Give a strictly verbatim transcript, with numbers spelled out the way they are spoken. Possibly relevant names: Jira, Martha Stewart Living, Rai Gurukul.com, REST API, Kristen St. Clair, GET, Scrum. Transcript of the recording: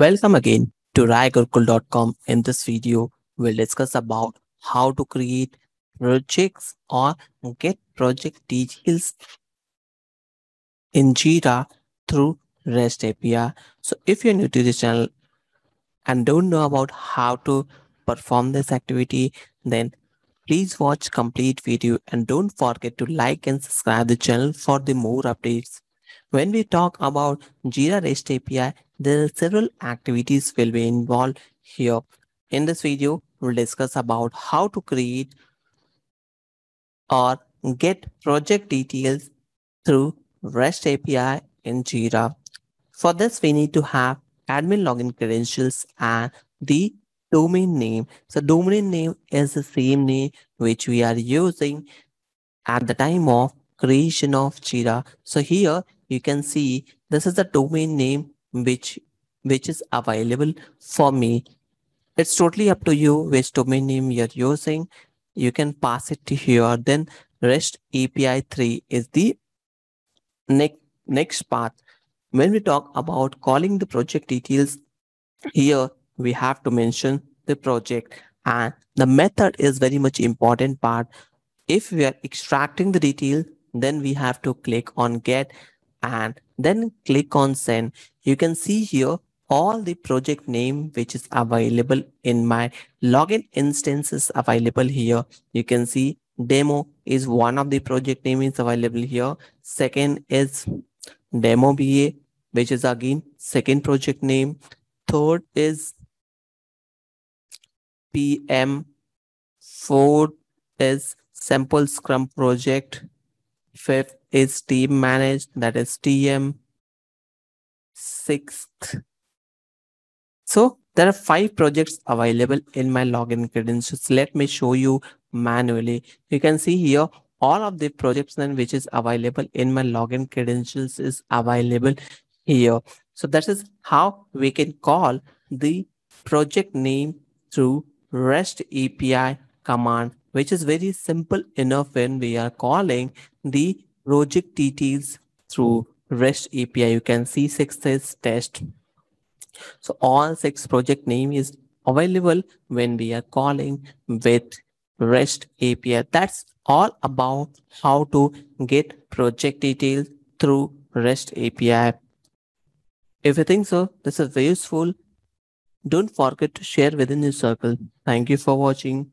Welcome again to Rai Gurukul dot com. In this video, we'll discuss about how to create projects or get project details in Jira through REST A P I. So if you're new to this channel and don't know about how to perform this activity, then please watch complete video and don't forget to like and subscribe the channel for the more updates. When we talk about Jira REST A P I, there are several activities will be involved here. In this video, we'll discuss about how to create or get project details through REST A P I in Jira. For this, we need to have admin login credentials and the domain name. So domain name is the same name which we are using at the time of creation of Jira. So here you can see this is the domain name which which is available for me. It's totally up to you which domain name you're using. You can pass it to here. Then REST A P I three is the next next part. When we talk about calling the project details, here we have to mention the project, and the method is very much important part. If we are extracting the detail, then we have to click on GET and then click on send. You can see here all the project name which is available in my login instance is available here. You can see demo is one of the project name is available here. Second is demo B A, which is again second project name. Third is P M. Fourth is sample scrum project. Fifth is team managed, that is T M. Sixth. So there are five projects available in my login credentials. Let me show you manually. You can see here all of the projects then which is available in my login credentials is available here. So that is how we can call the project name through REST A P I command, which is very simple enough when we are calling the project details through REST A P I. You can see six is test. So all six project name is available when we are calling with REST A P I. That's all about how to get project details through REST A P I. If you think so, this is very useful, don't forget to share within your circle. Thank you for watching.